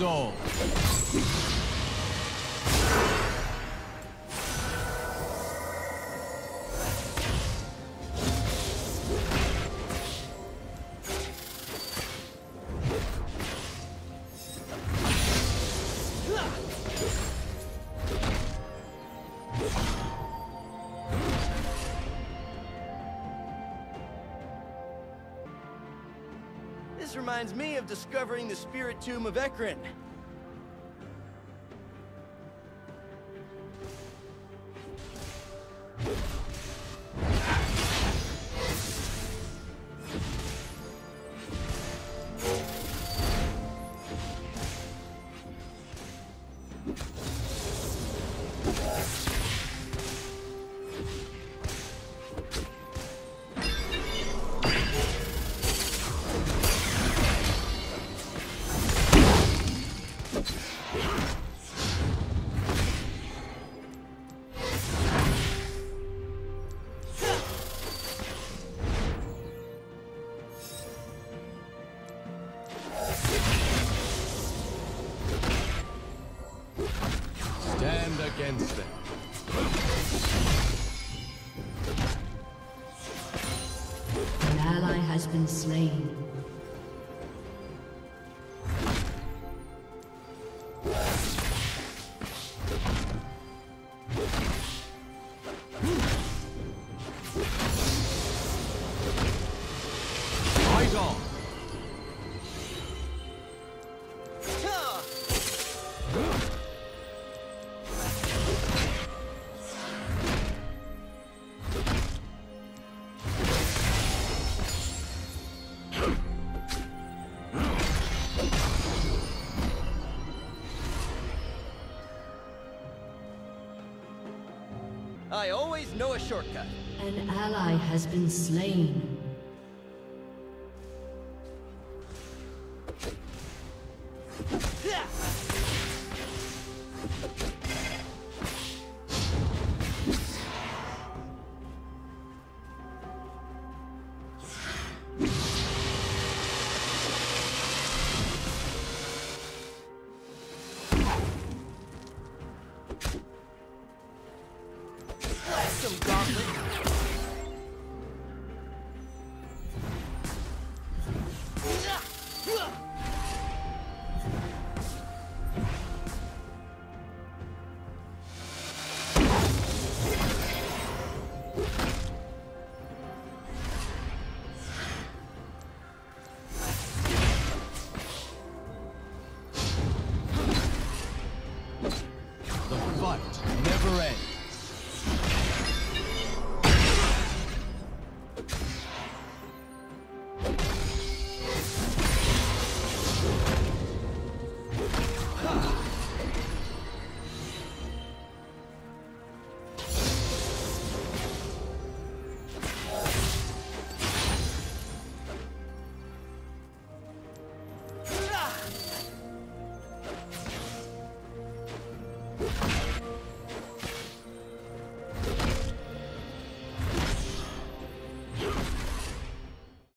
zone. This reminds me of discovering the spirit tomb of Ekron. Against them. An ally has been slain. I always know a shortcut. An ally has been slain. The fight never ends.